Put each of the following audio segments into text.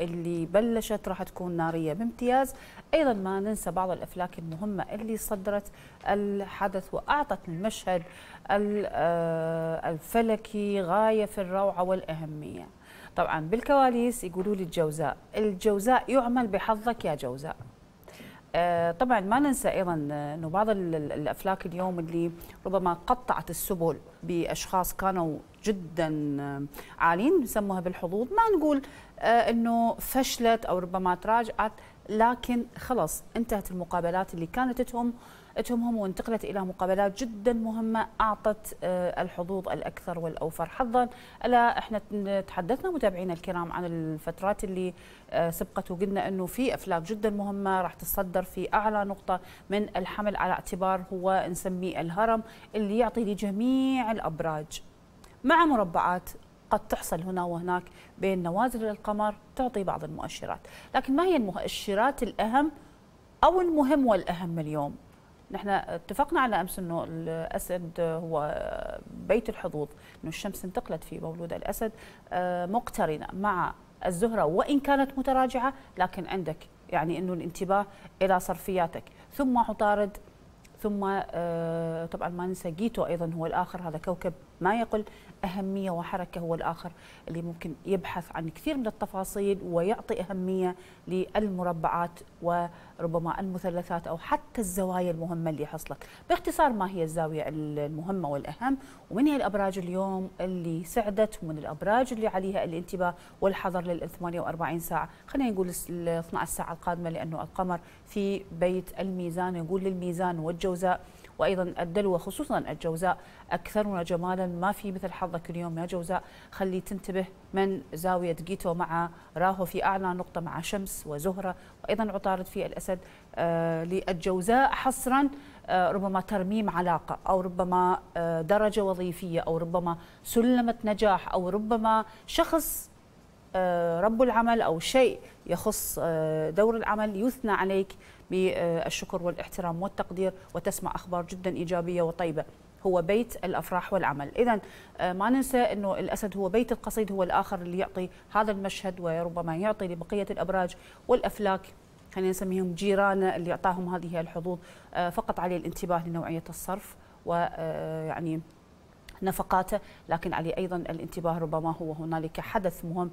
اللي بلشت راح تكون نارية بامتياز. أيضا ما ننسى بعض الأفلاك المهمة اللي صدرت الحدث وأعطت المشهد الفلكي غاية في الروعة والأهمية. طبعا بالكواليس يقولوا لي الجوزاء، الجوزاء يعمل بحظك يا جوزاء. طبعا ما ننسى ايضا انه بعض الافلاك اليوم اللي ربما قطعت السبل باشخاص كانوا جدا عالين، نسموها بالحظوظ، ما نقول انه فشلت او ربما تراجعت، لكن خلص انتهت المقابلات اللي كانت تهمهم وانتقلت الى مقابلات جدا مهمه اعطت الحظوظ الاكثر والاوفر حظا. الا احنا تحدثنا متابعينا الكرام عن الفترات اللي سبقت وقلنا انه في افلاك جدا مهمه راح تتصدر في اعلى نقطه من الحمل، على اعتبار هو نسميه الهرم اللي يعطي لجميع الابراج مع مربعات قد تحصل هنا وهناك بين نوازل القمر تعطي بعض المؤشرات. لكن ما هي المؤشرات الأهم أو المهم والأهم اليوم؟ نحن اتفقنا على أمس أنه الأسد هو بيت الحظوظ، أنه الشمس انتقلت في مولود الأسد مقترنة مع الزهرة وإن كانت متراجعة، لكن عندك يعني أنه الانتباه إلى صرفياتك، ثم عطارد، ثم طبعا ما ننسى جيتو ايضا هو الاخر، هذا كوكب ما يقل اهميه وحركه، هو الاخر اللي ممكن يبحث عن كثير من التفاصيل ويعطي اهميه للمربعات وربما المثلثات او حتى الزوايا المهمه اللي حصلت. باختصار ما هي الزاويه المهمه والاهم، ومن هي الابراج اليوم اللي سعدت، ومن الابراج اللي عليها الانتباه والحذر لل 48 ساعه، خلينا نقول ال 12 ساعه القادمه، لانه القمر في بيت الميزان، يقول للميزان والجوزاء وايضا الدلو، خصوصا الجوزاء اكثرنا جمالا، ما في مثل حظك اليوم يا جوزاء، خلي تنتبه من زاويه جيتو مع راهو في اعلى نقطه مع شمس وزهره وايضا عطارد في الاسد. للجوزاء حصرا ربما ترميم علاقه، او ربما درجه وظيفيه، او ربما سلمه نجاح، او ربما شخص رب العمل، او شيء يخص دور العمل يثنى عليك بالشكر والاحترام والتقدير، وتسمع أخبار جدا إيجابية وطيبة. هو بيت الأفراح والعمل. إذن ما ننسى أنه الأسد هو بيت القصيد، هو الآخر اللي يعطي هذا المشهد وربما يعطي لبقية الأبراج والأفلاك، خلينا نسميهم جيران اللي أعطاهم هذه الحظوظ. فقط عليه الانتباه لنوعية الصرف ويعني نفقاته، لكن عليه أيضا الانتباه ربما هو هنالك حدث مهم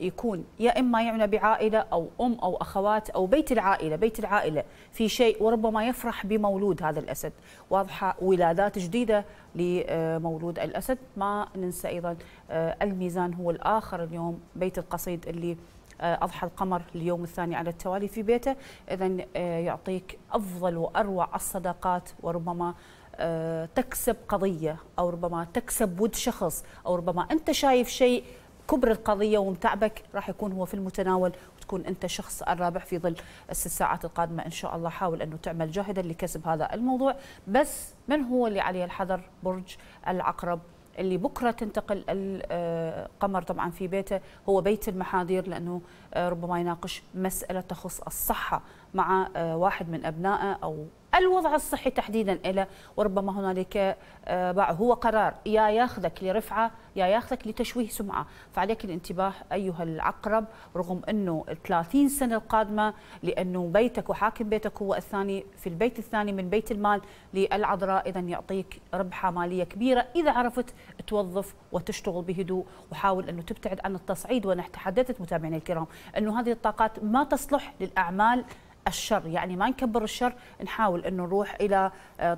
يكون يا إما يعنى بعائلة أو أم أو أخوات أو بيت العائلة، بيت العائلة في شيء، وربما يفرح بمولود هذا الأسد، واضحة ولادات جديدة لمولود الأسد. ما ننسى أيضا الميزان هو الآخر اليوم بيت القصيد اللي أضحى القمر اليوم الثاني على التوالي في بيته، إذن يعطيك أفضل وأروع الصداقات، وربما تكسب قضية، أو ربما تكسب ود شخص، أو ربما أنت شايف شيء كبر القضية ومتعبك، راح يكون هو في المتناول، وتكون أنت شخص الرابح في ظل ال6 ساعات القادمة إن شاء الله. حاول أنه تعمل جاهدا لكسب هذا الموضوع. بس من هو اللي عليه الحذر؟ برج العقرب اللي بكرة تنتقل القمر طبعا في بيته، هو بيت المحاذير، لأنه ربما يناقش مسألة تخص الصحة مع واحد من أبنائه أو الوضع الصحي تحديدا له، وربما هنالك هو قرار يا ياخذك لرفعه يا ياخذك لتشويه سمعه، فعليك الانتباه ايها العقرب، رغم انه 30 سنه القادمه، لانه بيتك وحاكم بيتك هو الثاني في البيت الثاني من بيت المال للعذراء، اذا يعطيك ربحه ماليه كبيره اذا عرفت توظف وتشتغل بهدوء، وحاول انه تبتعد عن التصعيد. وانا تحدثت متابعينا الكرام انه هذه الطاقات ما تصلح للاعمال الشر، يعني ما نكبر الشر، نحاول انه نروح الى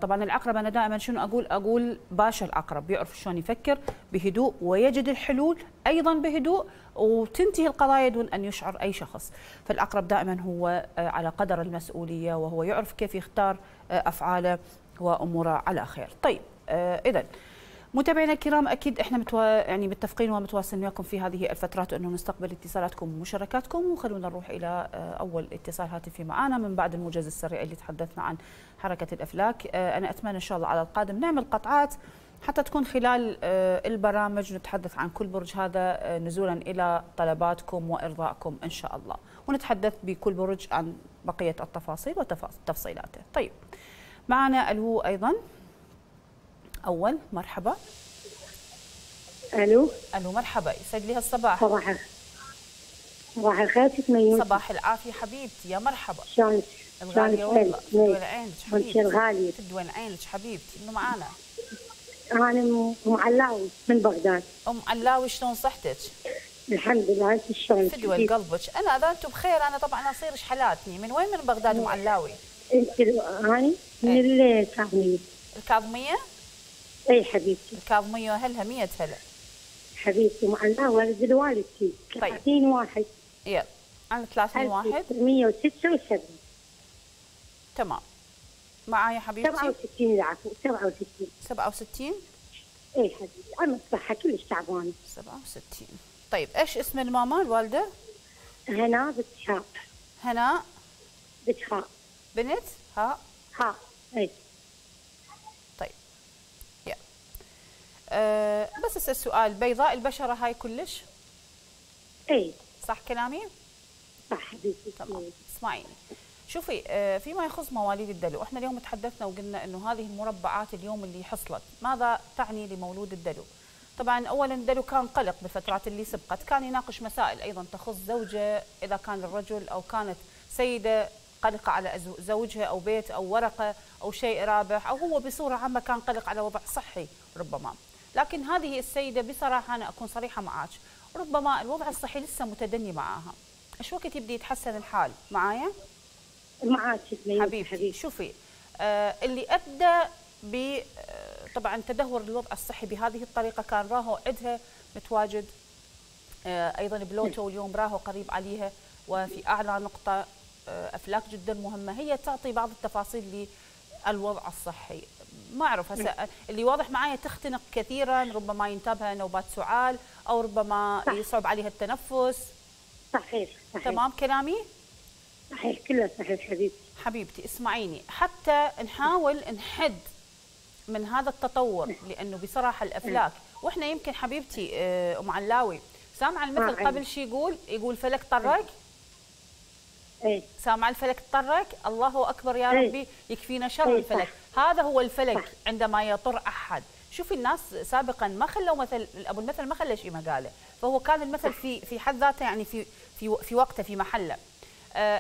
طبعا العقرب. انا دائما شنو اقول باشا العقرب يعرف شلون يفكر بهدوء ويجد الحلول ايضا بهدوء، وتنتهي القضايا دون ان يشعر اي شخص. فالعقرب دائما هو على قدر المسؤوليه، وهو يعرف كيف يختار افعاله واموره على خير. طيب اذا متابعينا الكرام، اكيد احنا متفقين ومتواصلين وياكم في هذه الفترات انه نستقبل اتصالاتكم ومشاركاتكم، وخلونا نروح الى اول اتصال هاتفي معانا من بعد الموجز السريع اللي تحدثنا عن حركه الافلاك. انا اتمنى ان شاء الله على القادم نعمل قطعات حتى تكون خلال البرامج نتحدث عن كل برج هذا نزولا الى طلباتكم وارضائكم ان شاء الله، ونتحدث بكل برج عن بقيه التفاصيل وتفصيلاته. طيب معنا الو ايضا، أول مرحبا. ألو مرحبا، يسعد لي هالصباح. صباحك صباح الخير ست ميمون. صباح العافيه حبيبتي، يا مرحبا. شلونك؟ الغاليه والله تدوي عينك حبيبتي، الغاليه تدوي عينك حبيبتي. انه معانا انا ام علاوي من بغداد. ام علاوي شلون صحتك؟ الحمد لله. انت شلونك؟ تدوي قلبك. انا اذا انتم بخير. انا طبعا اصير شحلاتني. من وين من بغداد ام علاوي؟ انت هاني من الكاظميه. الكاظميه؟ اي حبيبتي الكاظميه. هلها 100 هلا حبيبتي. ام علاوي ولد والدتي 30 واحد. يلا انا 30 واحد 176. تمام معايا حبيبتي. 67 العفو. 67 67 اي حبيبتي. انا صحة كلش تعبانه. 67. طيب ايش اسم الماما الوالده؟ هنا بنت هاء. هنا بنت هاء. بنت هاء. هاء اي. طيب يلا بس اسال سؤال. بيضاء البشره هاي كلش؟ اي صح كلامي؟ صح حبيبتي. تمام اسمعيني. شوفي فيما يخص مواليد الدلو، احنا اليوم تحدثنا وقلنا انه هذه المربعات اليوم اللي حصلت ماذا تعني لمولود الدلو؟ طبعا اولا الدلو كان قلق بالفترات اللي سبقت، كان يناقش مسائل ايضا تخص زوجه، اذا كان الرجل او كانت سيده قلقه على زوجها او بيت او ورقه او شيء رابح، او هو بصوره عامه كان قلق على وضع صحي ربما، لكن هذه السيده بصراحه انا اكون صريحه معك، ربما الوضع الصحي لسه متدني معاها. ايش وقت يبدي يتحسن الحال؟ معايا؟ معاك حبيبتي. شوفي اللي ادى ب طبعا تدهور الوضع الصحي بهذه الطريقه كان راهو عندها متواجد ايضا بلوتو، واليوم راهو قريب عليها وفي اعلى نقطه افلاك جدا مهمه، هي تعطي بعض التفاصيل للوضع الصحي. ما اعرف هسه اللي واضح معايا تختنق كثيرا، ربما ينتابها نوبات سعال او ربما صح. يصعب عليها التنفس. صحيح صحيح تمام كلامي؟ صحيح كله صحيح حبيبتي. حبيبتي اسمعيني، حتى نحاول نحد من هذا التطور، لانه بصراحه الافلاك واحنا يمكن حبيبتي ام علاوي سامعه المثل قبل شي يقول فلك طرك. اي سامعه الفلك طرك. الله اكبر يا ربي يكفينا شر الفلك. هذا هو الفلك عندما يطر احد. شوفي الناس سابقا ما خلوا مثل ابو المثل ما خلى شيء مقاله، فهو كان المثل في حد ذاته يعني في وقته في محله.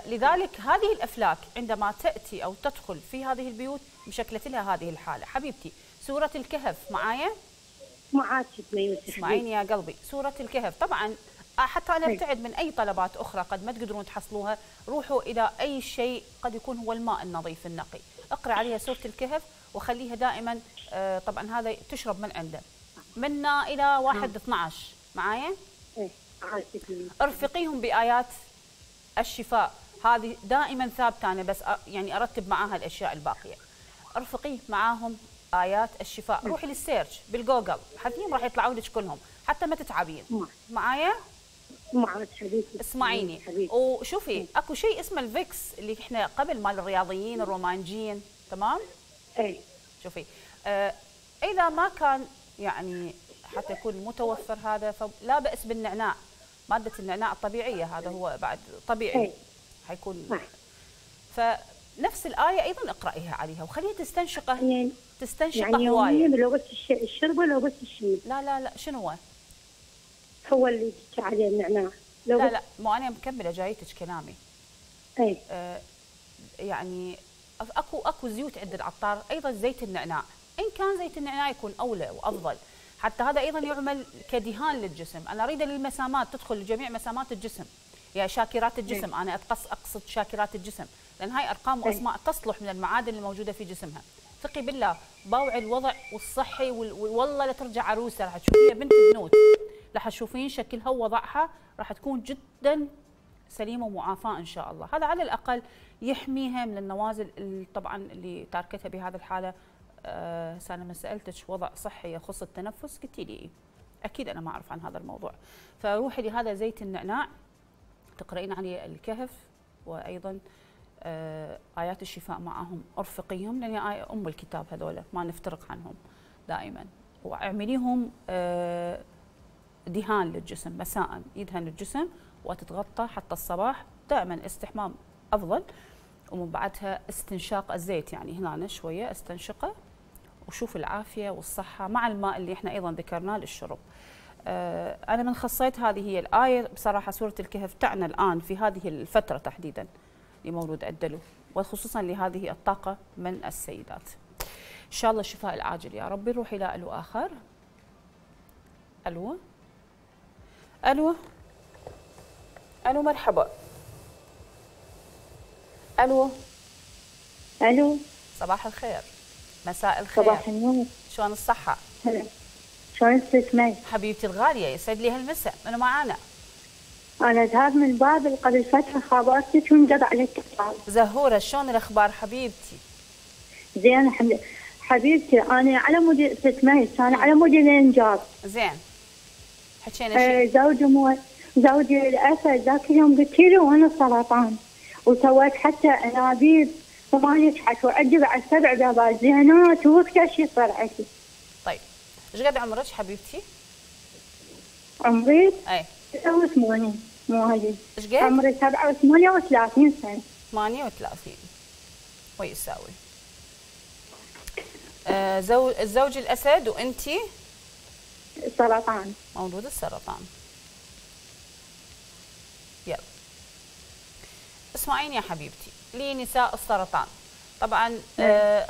لذلك هذه الأفلاك عندما تأتي أو تدخل في هذه البيوت مشكلت لها هذه الحالة حبيبتي. سورة الكهف معايا؟ معاك اسمعيني يا قلبي. سورة الكهف طبعا حتى أنا ابتعد من أي طلبات أخرى قد ما تقدرون تحصلوها، روحوا إلى أي شيء قد يكون هو الماء النظيف النقي، اقرأ عليها سورة الكهف وخليها دائما طبعا هذا تشرب من عنده منا إلى 1-12 معايا؟ ارفقيهم بآيات الشفاء، هذه دائما ثابته انا بس يعني ارتب معاها الاشياء الباقيه. ارفقي معاهم ايات الشفاء، روحي للسيرش بالجوجل، حتيم راح يطلعوا لك كلهم حتى ما تتعبين. معايا؟ معك حبيبتي. اسمعيني حبيبتي. وشوفي اكو شيء اسمه الفيكس اللي احنا قبل مال الرياضيين الرومانجيين، تمام؟ اي شوفي اذا ما كان يعني حتى يكون متوفر هذا فلا باس بالنعناع، مادة النعناع الطبيعية، هذا هو بعد طبيعي حيكون. فنفس الآية أيضا اقرأيها عليها وخليها تستنشقه يعني تستنشقه يعني هواية. لو بس الشربة لو بس الشمس. لا لا لا شنو هو اللي جبت عليه النعناع؟ لا لا مو أنا مكملة جايتك كلامي. أي يعني أكو زيوت عند العطار أيضا زيت النعناع، إن كان زيت النعناع يكون أولى وأفضل. حتى هذا ايضا يعمل كدهان للجسم، انا اريد للمسامات تدخل لجميع مسامات الجسم، يا شاكرات الجسم، انا اقصد شاكرات الجسم، لان هاي ارقام واسماء تصلح من المعادن الموجوده في جسمها. ثقي بالله باوع الوضع والصحي والله لا ترجع عروسه، راح تشوفيها بنت بنوت، راح تشوفين شكلها ووضعها راح تكون جدا سليمه ومعافاه ان شاء الله، هذا على الاقل يحميها من النوازل اللي طبعا اللي تاركتها بهذه الحاله. هسه انا ما سالتك وضع صحي يخص التنفس قلتي لي إيه؟ اكيد انا ما اعرف عن هذا الموضوع، فروحي لهذا زيت النعناع تقرأين عليه الكهف وايضا ايات الشفاء معهم، ارفقيهم لان هي ام الكتاب هذول ما نفترق عنهم دائما، واعمليهم دهان للجسم مساء، يدهن الجسم وتتغطى حتى الصباح، دائما استحمام افضل، ومن بعدها استنشاق الزيت يعني هنا شويه استنشقه وشوف العافيه والصحه مع الماء اللي احنا ايضا ذكرناه للشرب. أنا من خصيت هذه هي الآية بصراحة سورة الكهف تعنى الآن في هذه الفترة تحديدا لمولود عدلو، وخصوصا لهذه الطاقة من السيدات. إن شاء الله الشفاء العاجل يا ربي. نروح إلى ألو آخر. ألو ألو ألو مرحبا. ألو ألو صباح الخير. مساء الخير. صباح النور. شلون الصحة؟ هلا شلون تسمعي؟ حبيبتي الغالية يسعد لي هالمساء، منو معانا؟ أنا زهور من بابل، قبل فترة خابرتك وانقطع الاتصال. زهورة شلون الأخبار حبيبتي؟ زين حبيبتي أنا على مود تسمعي، أنا على مود الإنجاب. زين حكينا شيء؟ زوجي للأسف ذاك اليوم قلت له وأنا سرطان، وسويت حتى أنابيب وما نجحت، وعندي بعد 7 بابازينات ووقتها شي صرعتي. طيب ايش قد عمرك حبيبتي؟ عمري؟ اي 89 مو هذي. ايش قد؟ عمري 38 سنة. 38 ويساوي. الزوج الأسد وأنتي؟ سرطان. مولود السرطان. يلا اسمعيني يا حبيبتي، لنساء السرطان طبعا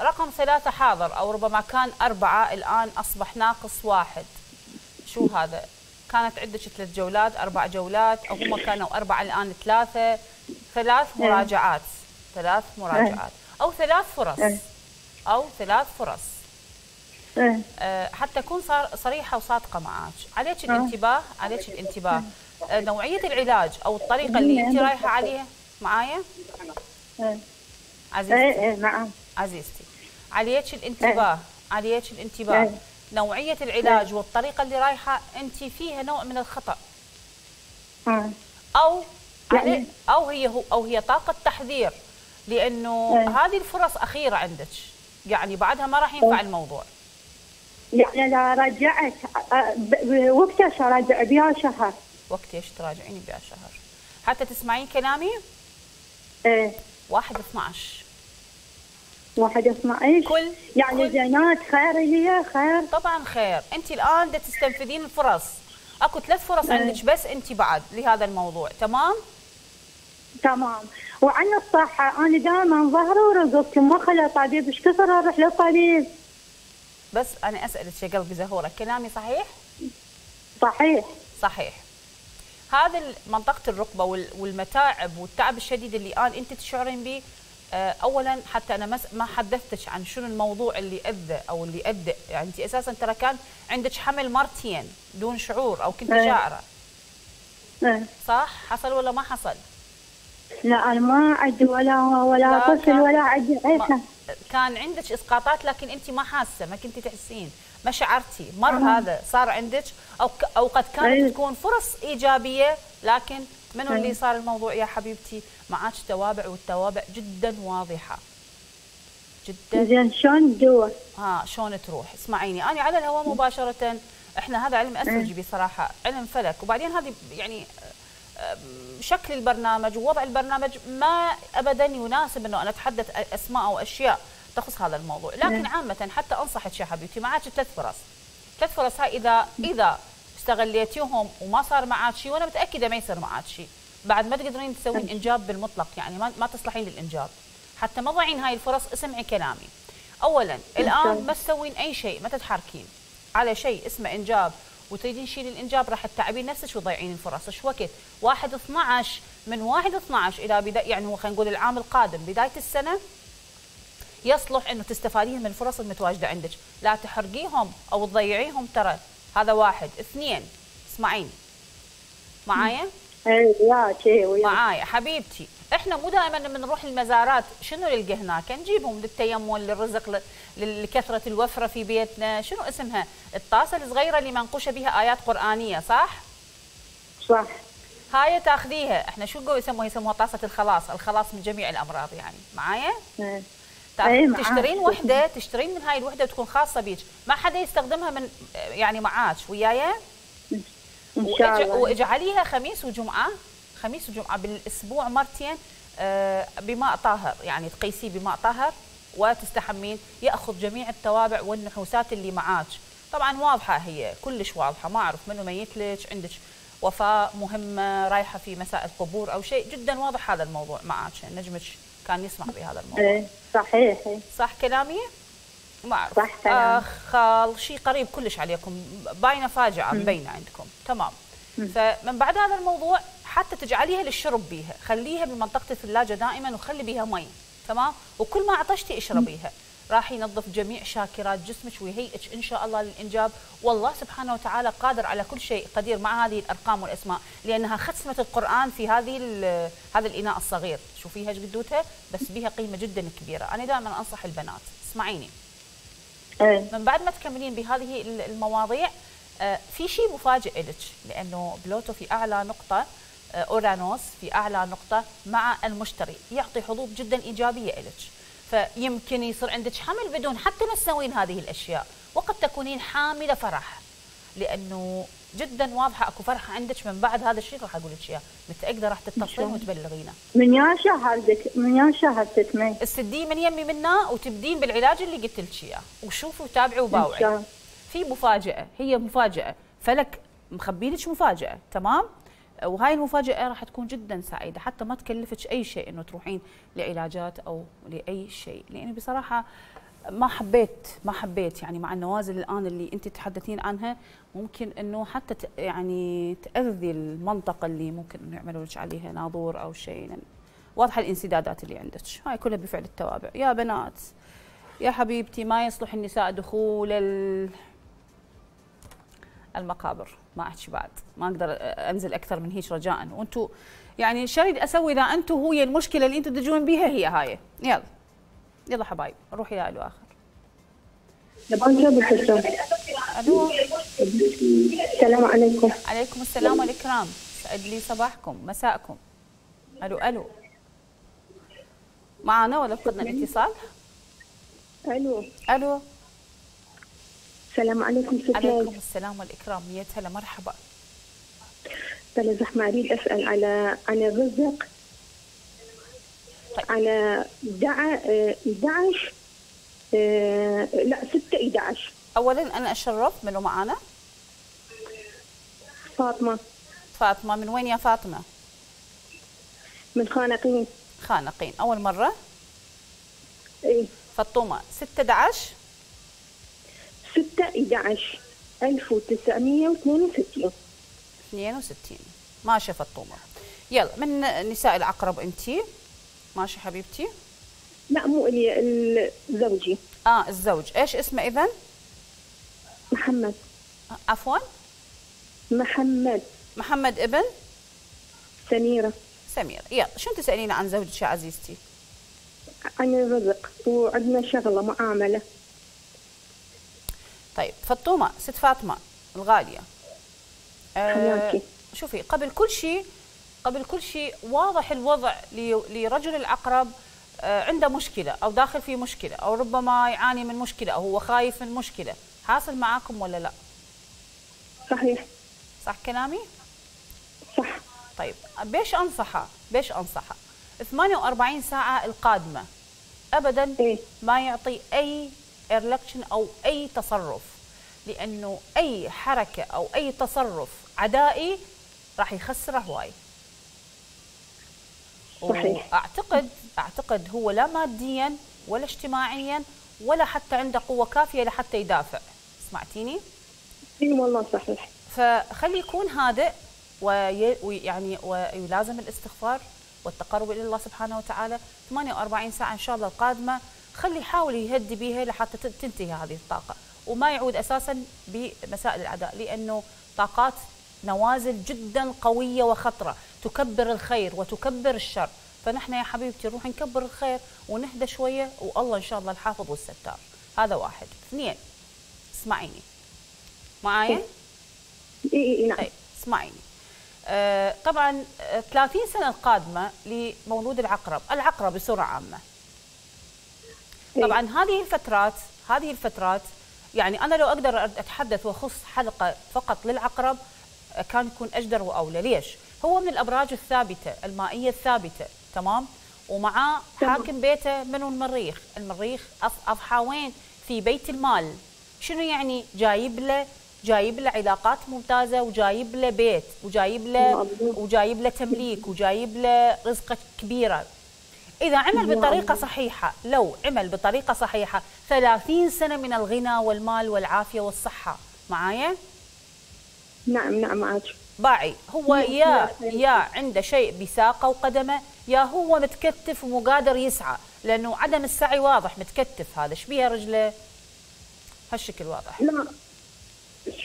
رقم 3 حاضر او ربما كان 4، الان اصبح ناقص 1. شو هذا؟ كانت عندك 3 جولات 4 جولات او هم كانوا 4 الان 3، 3 مراجعات 3 مراجعات او 3 فرص او 3 فرص. حتى اكون صريحه وصادقه معك، عليك الانتباه، عليك الانتباه. نوعيه العلاج او الطريقه اللي انت رايحه عليها معايا؟ عزيزتي نعم عزيزتي، عليك الانتباه، عليك الانتباه. نوعية العلاج والطريقة اللي رايحة انت فيها نوع من الخطأ، او هي طاقة تحذير، لانه هذه الفرص أخيرة عندك، يعني بعدها ما راح ينفع الموضوع. يعني لا رجعت وقتها راجع بها شهر. وقت ايش تراجعيني بها شهر؟ حتى تسمعين كلامي؟ ايه 1/12 1/12 كل يعني زينات خير هي خير طبعا خير. انت الان دا تستنفذين الفرص، اكو 3 فرص عندك بس انت بعد لهذا الموضوع. تمام تمام. وعن الصحه انا دائما ظهري ورقبتي ما خلى طبيب، ايش كثر اروح للطبيب؟ بس انا اسالك يا قلبي زهوره، كلامي صحيح؟ صحيح صحيح. هذا منطقة الركبة والمتاعب والتعب الشديد اللي الآن أنت تشعرين به، أولاً حتى أنا ما حدثتش عن شنو الموضوع اللي أذى أو اللي أدى، يعني أنت أساساً ترى كان عندك حمل مرتين دون شعور أو كنت جائرة. صح؟ حصل ولا ما حصل؟ لا أنا ما عندي ولا طفل ولا عندي عيسى. كان عندك إسقاطات لكن أنت ما حاسة، ما كنت تحسين، ما شعرتي، مر هذا صار عندك، أو قد كانت تكون فرص إيجابية، لكن منو اللي صار الموضوع يا حبيبتي؟ معاك توابع، والتوابع جدا واضحة جدا. زين شلون تدور؟ شلون تروح؟ اسمعيني أنا على الهواء مباشرة، احنا هذا علم أسرجي بصراحة، علم فلك، وبعدين هذه يعني شكل البرنامج ووضع البرنامج ما أبدا يناسب أنه أنا أتحدث أسماء أو أشياء تخص هذا الموضوع، لكن عامة حتى أنصحك يا حبيبتي، معك 3 فرص، 3 فرص هاي إذا استغليتيهم وما صار معك شيء، وأنا متأكدة ما يصير معك شيء، بعد ما تقدرين تسوين إنجاب بالمطلق، يعني ما تصلحين للإنجاب، حتى ما تضيعين هاي الفرص. اسمعي كلامي. أولاً الآن ما تسوين أي شيء، ما تتحركين على شيء اسمه إنجاب وتريدين شيء للإنجاب، راح تتعبين نفسك وتضيعين الفرص. ايش وقت؟ 1/12 من 1/12 إلى بداية، يعني هو خلينا نقول العام القادم بداية السنة، يصلح انه تستفادين من الفرص المتواجده عندك، لا تحرقيهم او تضيعيهم. ترى هذا 1، 2 اسمعيني معايا؟ معايا حبيبتي، احنا مو دائما لما نروح للمزارات شنو نلقى هناك؟ نجيبهم للتيمم، للرزق، لكثره الوفره في بيتنا، شنو اسمها؟ الطاسه الصغيره اللي منقوشه بها ايات قرانيه، صح؟ صح. هاي تاخذيها، احنا شو يسموها؟ يسموها طاسه الخلاص، الخلاص من جميع الامراض، يعني معايا؟ تشترين وحده، تشترين من هاي الوحده وتكون خاصه بيك، ما حدا يستخدمها من يعني معاك ويايا، واجعليها خميس وجمعه، خميس وجمعه بالاسبوع مرتين بماء طاهر، يعني تقيسيه بماء طاهر وتستحمين، ياخذ جميع التوابع والنحوسات اللي معاك، طبعا واضحه، هي كلش واضحه، ما اعرف منو ميت لك، عندك وفاه مهمه رايحه في مساء قبور او شيء، جدا واضح هذا الموضوع معك، نجمك كان يسمع بهذا الموضوع. ايه صحيح. صح كلامي؟ ما اعرف. صح كلامي. خال شيء قريب كلش عليكم، باينه فاجعه مبينه عندكم، تمام. فمن بعد هذا الموضوع حتى تجعليها للشرب بيها، خليها بمنطقه الثلاجه دائما وخلي بيها مي، تمام؟ وكل ما عطشتي اشربيها، راح ينظف جميع شاكرات جسمك ويهيئك ان شاء الله للانجاب، والله سبحانه وتعالى قادر على كل شيء، قدير مع هذه الارقام والاسماء، لانها ختمه القران في هذا الاناء الصغير، شوفيها ايش قدوتها، بس بها قيمه جدا كبيره، انا دائما انصح البنات، اسمعيني. من بعد ما تكملين بهذه المواضيع في شيء مفاجئ لك، لانه بلوتو في اعلى نقطه، اورانوس في اعلى نقطه مع المشتري، يعطي حظوظ جدا ايجابيه لك. فيمكن يصير عندك حمل بدون حتى ما تسوين هذه الاشياء، وقد تكونين حامله فرح، لانه جدا واضحه اكو فرحه عندك من بعد هذا الشيء، راح اقول لك اياه، متاكده راح تتصلين وتبلغينا. من يا شهرتك، من يا شهرتك مي استدين من يمي منا وتبدين بالعلاج اللي قلت لك اياه، وشوفي وتابعي وباوعي. في مفاجاه، هي مفاجاه، فلك مخبي لك مفاجاه، تمام؟ وهاي المفاجأة راح تكون جدا سعيدة، حتى ما تكلفك أي شيء إنه تروحين لعلاجات أو لأي شيء، لأني بصراحة ما حبيت يعني مع النوازل الآن اللي أنت تحدثين عنها، ممكن إنه حتى يعني تأذي المنطقة اللي ممكن إنه يعملوا لك عليها ناظور أو شيء، يعني واضحة الانسدادات اللي عندك، هاي كلها بفعل التوابع. يا بنات يا حبيبتي، ما يصلح النساء دخول المقابر، ما احكي بعد، ما اقدر انزل اكثر من هيك رجاء، وانتم يعني شريد اسوي اذا انتم هي المشكله اللي انتم تدجون بيها هي هاي. يلا يلا حبايب، نروح الى الو اخر. الو السلام عليكم. عليكم السلام والإكرام، سعد لي صباحكم مساءكم. الو الو معنا ولا فقدنا الاتصال؟ الو الو السلام عليكم ستي. عليكم السلام والإكرام، يا هلا مرحبا. بلا زحمة أريد أسأل على الرزق. طيب. على 11 لا 6/11. أولاً أنا أشرف، منو معانا؟ فاطمة. فاطمة من وين يا فاطمة؟ من خانقين. خانقين، أول مرة؟ إيه. فاطمة 6/11 1962. 62 ماشي فاطمه. يلا من نساء العقرب انتي؟ ماشي حبيبتي. لا مو الي، زوجي. الزوج ايش اسمه اذا؟ محمد. عفوا محمد. محمد ابن سميره. سميره. يلا شو تسالين عن زوجك يا عزيزتي؟ عن الرزق وعندنا شغله معامله. طيب فاطمه، ست فاطمه الغاليه، شوفي قبل كل شيء واضح الوضع لرجل العقرب، عنده مشكله او داخل في مشكله، او ربما يعاني من مشكله، او هو خايف من مشكله، حاصل معاكم ولا لا؟ صحيح. صح كلامي؟ صح. طيب بيش انصحه 48 ساعه القادمه ابدا ما يعطي اي إرلكشن أو أي تصرف، لأنه أي حركة أو أي تصرف عدائي راح يخسره هواي. صحيح. أعتقد هو لا ماديا ولا اجتماعيا ولا حتى عنده قوة كافية لحتى يدافع. سمعتيني؟ إي والله صحيح. فخلي يكون هادئ ويعني ويلازم الاستغفار والتقرب إلى الله سبحانه وتعالى. 48 ساعة إن شاء الله القادمة خلي يحاول يهدي بيها لحتى تنتهي هذه الطاقة، وما يعود أساساً بمسائل العداء، لأنه طاقات نوازل جداً قوية وخطرة، تكبر الخير وتكبر الشر، فنحن يا حبيبتي نروح نكبر الخير ونهدى شوية، والله إن شاء الله الحافظ والستار. هذا واحد. اثنين، اسمعيني معايا؟ إي نعم. اسمعيني. طبعاً 30 سنة القادمة لمولود العقرب بصورة عامة. طبعا هذه الفترات يعني انا لو اقدر اتحدث واخص حلقه فقط للعقرب كان يكون اجدر واولى. ليش؟ هو من الابراج الثابته المائيه الثابته، تمام؟ ومعاه حاكم بيته منو؟ المريخ. المريخ اضحى وين؟ في بيت المال، شنو يعني جايب له علاقات ممتازه وجايب له بيت وجايب له تمليك وجايب له رزقه كبيره. اذا عمل بطريقه صحيحه، لو عمل بطريقه صحيحه 30 سنه من الغنى والمال والعافيه والصحه. معايا؟ نعم معاك. باعي هو يا عنده شيء بساقه وقدمه، يا هو متكتف ومو قادر يسعى، لانه عدم السعي واضح متكتف. هذا شبيه رجله هالشكل واضح. لا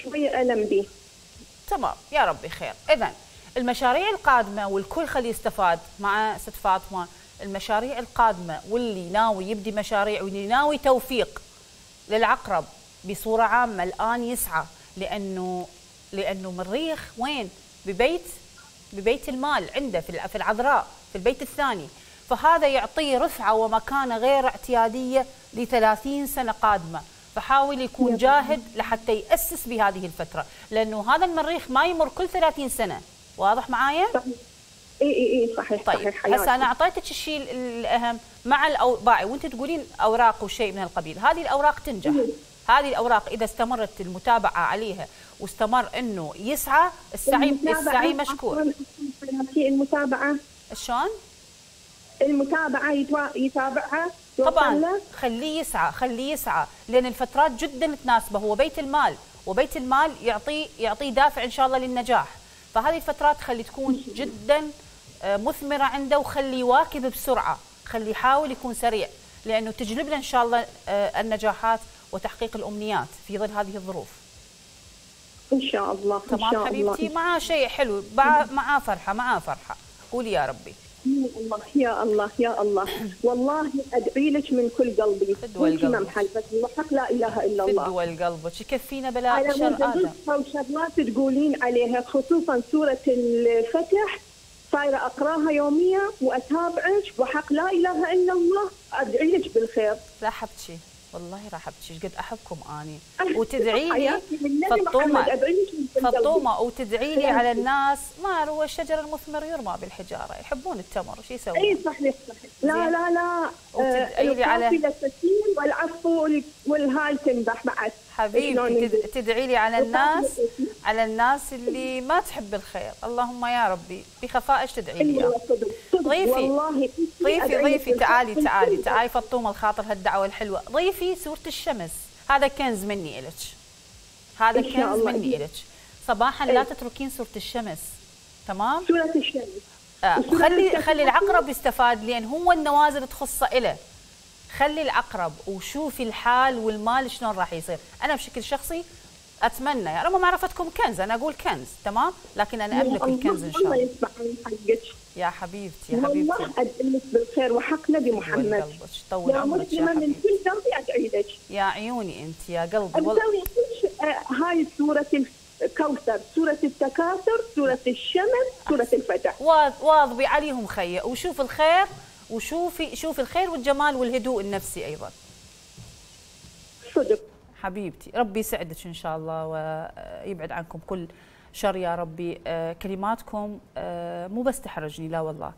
شويه الم بي. تمام يا ربي خير. اذا المشاريع القادمه والكل خليه يستفاد مع ست فاطمه. المشاريع القادمه واللي ناوي يبدي مشاريع واللي ناوي توفيق للعقرب بصوره عامه الان يسعى، لانه مريخ وين؟ ببيت المال عنده في العذراء في البيت الثاني، فهذا يعطيه رفعه ومكانه غير اعتياديه ل 30 سنه قادمه. فحاول يكون جاهد لحتى يأسس بهذه الفترة، لأنه هذا المريخ ما يمر كل 30 سنة، واضح معايا؟ إي صحيح. طيب هسه أنا أعطيتك الشيء الأهم مع الباعي، وأنت تقولين أوراق وشيء من هالقبيل. هذه الأوراق تنجح، هذه الأوراق إذا استمرت المتابعة عليها واستمر إنه يسعى، السعي مشكور. المتابعة شلون؟ المتابعة يتابعها طبعا. خليه يسعى لان الفترات جدا تناسبه. هو بيت المال، وبيت المال يعطيه دافع ان شاء الله للنجاح. فهذه الفترات خلي تكون جدا مثمره عنده، وخلي يواكب بسرعه، خلي يحاول يكون سريع، لانه تجلب له ان شاء الله النجاحات وتحقيق الامنيات في ظل هذه الظروف. ان شاء الله. تمام حبيبتي، معاه شيء حلو، معاه فرحه. قولي يا ربي. يا الله والله ادعي لك من كل قلبي. وانت ما محلفتني وحق لا اله الا الله. تدول قلبك يكفينا بلا شر ادم. وشغلات تقولين عليها خصوصا سوره الفتح صايره اقراها يوميا واتابعك، وحق لا اله الا الله ادعي لك بالخير. راح ابكي والله، راح ابكي قد احبكم اني. وتدعيني فطومه وتدعيني على الناس، ما هو الشجر المثمر يرمى بالحجاره، يحبون التمر شو يسوون؟ اي صحيح. لا وتدعيلي على التسليم والعفو والهاي تنبح بعد. حبيبي تدعيلي على الناس، على الناس اللي ما تحب الخير، اللهم يا ربي بخفائش تدعيلي يا ضيفي. تعالي فطومه الخاطر هالدعوه الحلوه. ضيفي سوره الشمس، هذا كنز مني الك، هذا كنز مني الك. صباحا لا تتركين سورة الشمس. تمام؟ سورة الشمس. خلي العقرب يستفاد، لان هو النوازل تخصه إله. خلي العقرب وشوفي الحال والمال شلون راح يصير. انا بشكل شخصي اتمنى، يا رب معرفتكم كنز، انا اقول كنز، تمام؟ لكن انا املك الكنز ان شاء الله. الله يسمع من حقك. يا حبيبتي. والله ادعي لك بالخير وحق نبي محمد. طول عمرك يا حبيبتي. من كل ذنبي ادعي لك. يا عيوني انت يا قلبي والله. هاي سورة الكوثر، سورة التكاثر، سورة الشمس، سورة الفتح. واضبي عليهم خيه، وشوف الخير، شوفي الخير والجمال والهدوء النفسي ايضا. صدق. حبيبتي، ربي يسعدك ان شاء الله ويبعد عنكم كل شر يا ربي. كلماتكم مو بس تحرجني، لا والله.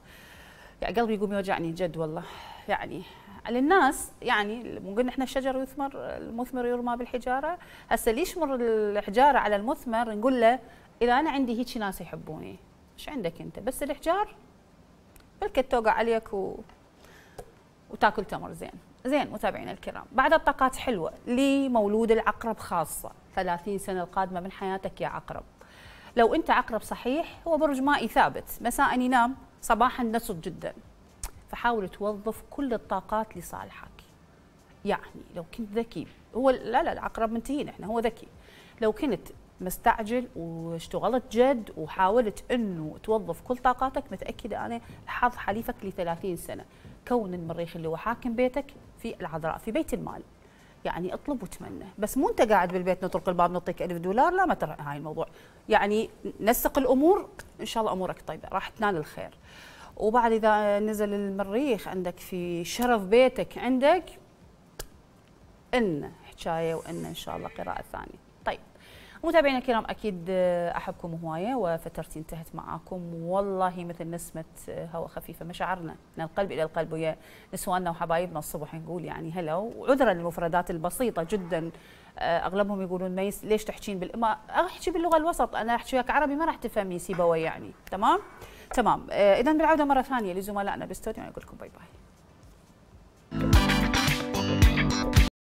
يا قلبي يقوم يوجعني جد والله. يعني على الناس، يعني مو قلنا احنا الشجر يثمر، المثمر يرمى بالحجاره. هسه ليش مر الحجاره على المثمر؟ نقول له اذا انا عندي هيك ناس يحبوني، ايش عندك انت؟ بس الحجار بلكي توقع عليك وتاكل تمر. زين متابعينا الكرام، بعد الطاقات حلوه لمولود العقرب خاصه 30 سنه القادمه من حياتك يا عقرب. لو انت عقرب صحيح، هو برج مائي ثابت، مساء ينام صباحا نشط جدا، فحاول توظف كل الطاقات لصالحك. يعني لو كنت ذكي، هو لا العقرب منتهين احنا، هو ذكي. لو كنت مستعجل واشتغلت جد وحاولت انه توظف كل طاقاتك، متاكده انا الحظ حليفك ل 30 سنه. كون المريخ اللي هو حاكم بيتك في العذراء في بيت المال، يعني اطلب وتمنى، بس مو انت قاعد بالبيت نطرق الباب نعطيك $1000، لا ما ترى هاي الموضوع. يعني نسق الامور ان شاء الله، امورك طيبه راح تنال الخير. وبعد إذا نزل المريخ عندك في شرف بيتك، عندك إن حكاية وإن إن شاء الله قراءة ثانية. طيب متابعينا الكرام اكيد احبكم هوايه، وفترتي انتهت معاكم والله مثل نسمه هواء خفيفه، مشاعرنا من القلب الى القلب ويا نسواننا وحبايبنا الصبح، نقول يعني هلا وعذرا للمفردات البسيطه جدا. اغلبهم يقولون ميس ليش تحكين ما احكي باللغه الوسط، انا احكي وياك عربي ما راح تفهمي سيبوي يعني. تمام. اذا بالعوده مره ثانيه لزملائنا باستوديو، اقول لكم باي باي.